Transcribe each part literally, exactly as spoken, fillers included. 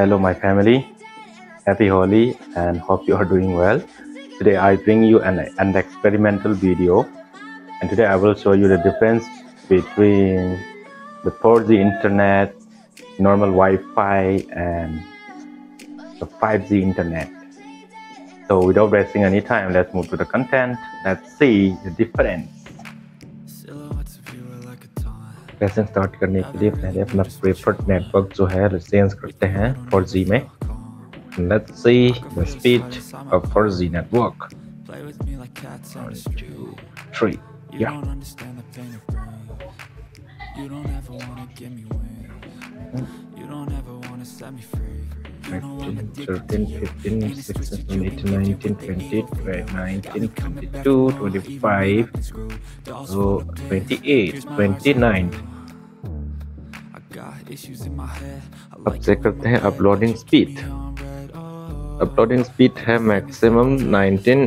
Hello my family, happy Holi and hope you are doing well. Today I bring you an, an experimental video, and today I will show you the difference between the four G internet, normal Wi-Fi and the five G internet. So without wasting any time, let's move to the content. Let's see the difference. Patience start करने के लिए पहले अपना preferred network जो है change करते हैं four G में. Let's see the speed of four G network. one two three या thirteen fifteen sixteen eighteen nineteen twenty-two twenty-five twenty-eight twenty-nine. अब चेक करते हैं अपलोडिंग स्पीड. अपलोडिंग स्पीड है मैक्सिमम nineteen.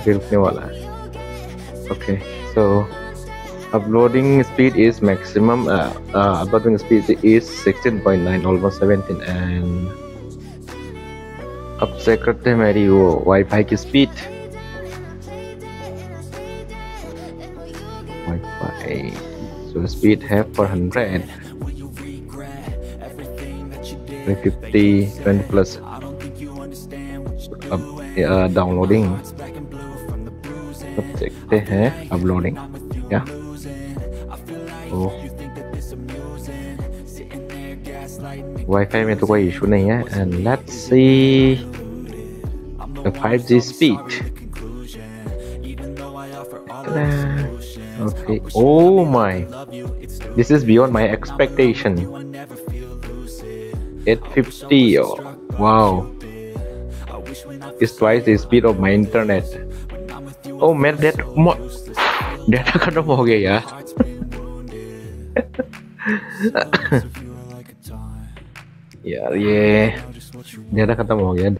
अभी रुकने वाला है. Okay so uploading speed is maximum uh, uh, uploading speed is sixteen point nine, almost seventeen. and अब check करते हैं मेरी वो वाईफाई की स्पीड. वाईफाई सो स्पीड है four hundred, three fifty, twenty plus. अब डाउनलोडिंग अब देखते हैं अपलोडिंग क्या. वाईफाई में तो कोई इशू नहीं है. And let's see the five G speed. Okay oh my, this is beyond my expectation. eight fifty. Wow, it's twice the speed of my internet. Oh मेरा डेटा डेटा खत्म हो गया यार. यार ये डेटा खत्म हो गया.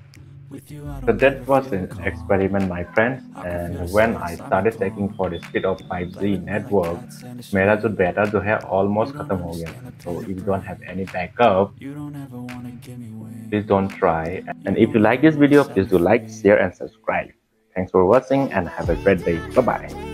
So that was an experiment my friends, and when I started checking for the speed of five G network, मेरा जो डेटा जो है almost खत्म हो गया. So if you don't have any backup, please don't try. And if you like this video, please do like, share and subscribe. Thanks for watching and have a great day. Bye bye.